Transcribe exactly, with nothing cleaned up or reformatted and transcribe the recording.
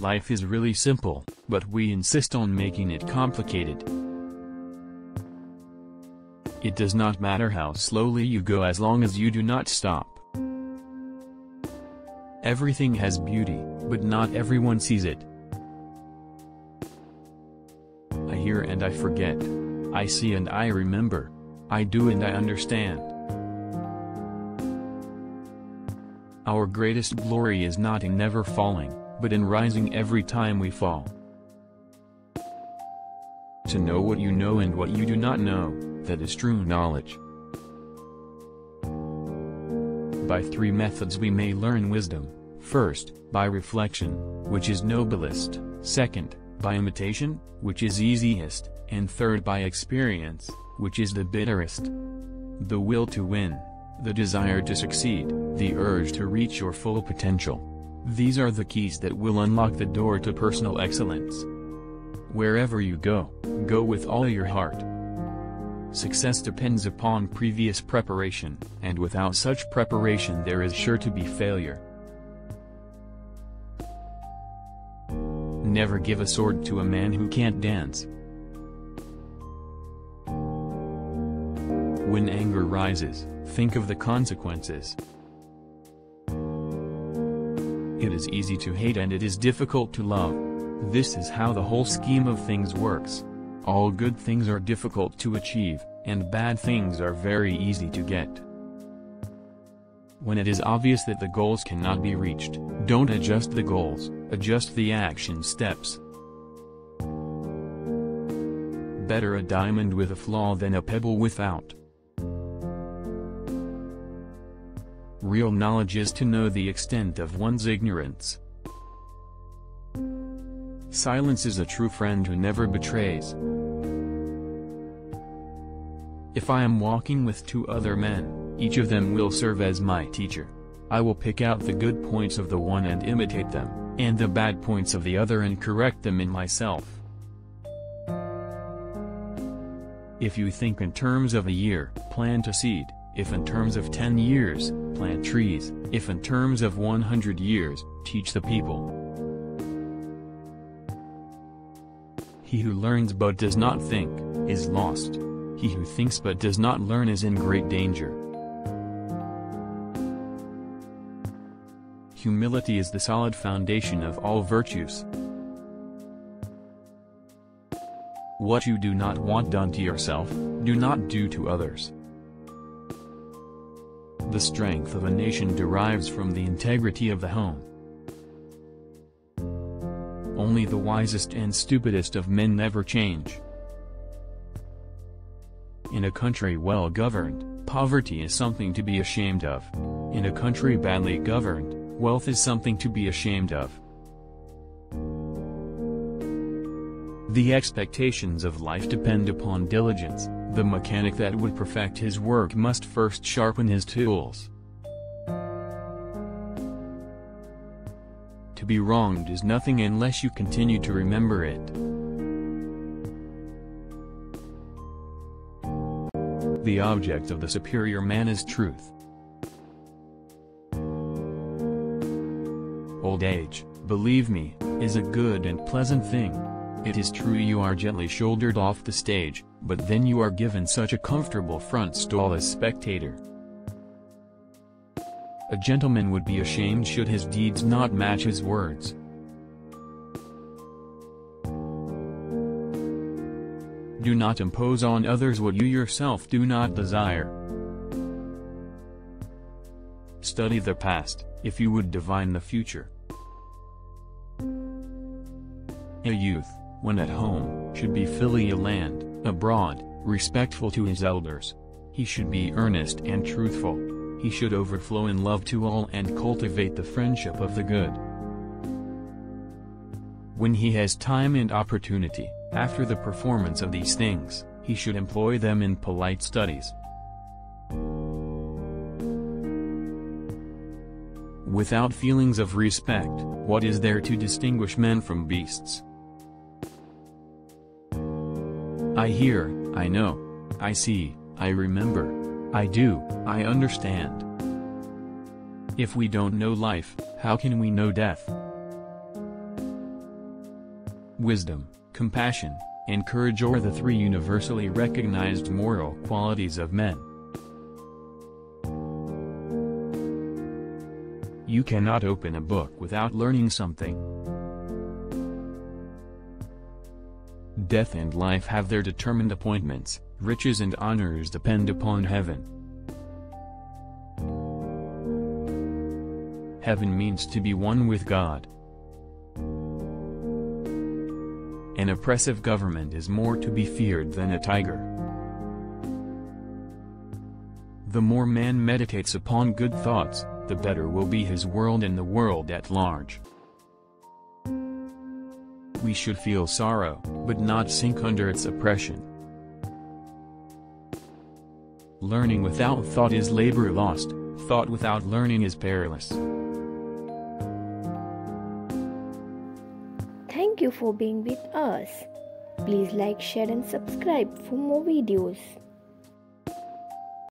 Life is really simple, but we insist on making it complicated. It does not matter how slowly you go as long as you do not stop. Everything has beauty, but not everyone sees it. I hear and I forget. I see and I remember. I do and I understand. Our greatest glory is not in never falling, but in rising every time we fall. To know what you know and what you do not know, that is true knowledge. By three methods we may learn wisdom: first, by reflection, which is noblest; second, by imitation, which is easiest; and third, by experience, which is the bitterest. The will to win, the desire to succeed, the urge to reach your full potential. These are the keys that will unlock the door to personal excellence. Wherever you go, go with all your heart. Success depends upon previous preparation, and without such preparation there is sure to be failure. Never give a sword to a man who can't dance. When anger rises, think of the consequences. It is easy to hate and it is difficult to love. This is how the whole scheme of things works. All good things are difficult to achieve, and bad things are very easy to get. When it is obvious that the goals cannot be reached, don't adjust the goals, adjust the action steps. Better a diamond with a flaw than a pebble without. Real knowledge is to know the extent of one's ignorance. Silence is a true friend who never betrays. If I am walking with two other men, each of them will serve as my teacher. I will pick out the good points of the one and imitate them, and the bad points of the other and correct them in myself. If you think in terms of a year, plant a seed. If in terms of ten years, plant trees. If in terms of one hundred years, teach the people. He who learns but does not think, is lost. He who thinks but does not learn is in great danger. Humility is the solid foundation of all virtues. What you do not want done to yourself, do not do to others. The strength of a nation derives from the integrity of the home. Only the wisest and stupidest of men never change. In a country well governed, poverty is something to be ashamed of. In a country badly governed, wealth is something to be ashamed of. The expectations of life depend upon diligence. The mechanic that would perfect his work must first sharpen his tools. To be wronged is nothing unless you continue to remember it. The object of the superior man is truth. Old age, believe me, is a good and pleasant thing. It is true you are gently shouldered off the stage, but then you are given such a comfortable front stall as spectator. A gentleman would be ashamed should his deeds not match his words. Do not impose on others what you yourself do not desire. Study the past, if you would divine the future. A youth, when at home, should be filial and, abroad, respectful to his elders. He should be earnest and truthful. He should overflow in love to all and cultivate the friendship of the good. When he has time and opportunity, after the performance of these things, he should employ them in polite studies. Without feelings of respect, what is there to distinguish men from beasts? I hear, I know, I see, I remember, I do, I understand. If we don't know life, how can we know death? Wisdom, compassion, and courage are the three universally recognized moral qualities of men. You cannot open a book without learning something. Death and life have their determined appointments, riches and honors depend upon heaven. Heaven means to be one with God. An oppressive government is more to be feared than a tiger. The more man meditates upon good thoughts, the better will be his world and the world at large. We should feel sorrow, but not sink under its oppression. Learning without thought is labor lost, thought without learning is perilous. Thank you for being with us. Please like, share and subscribe for more videos.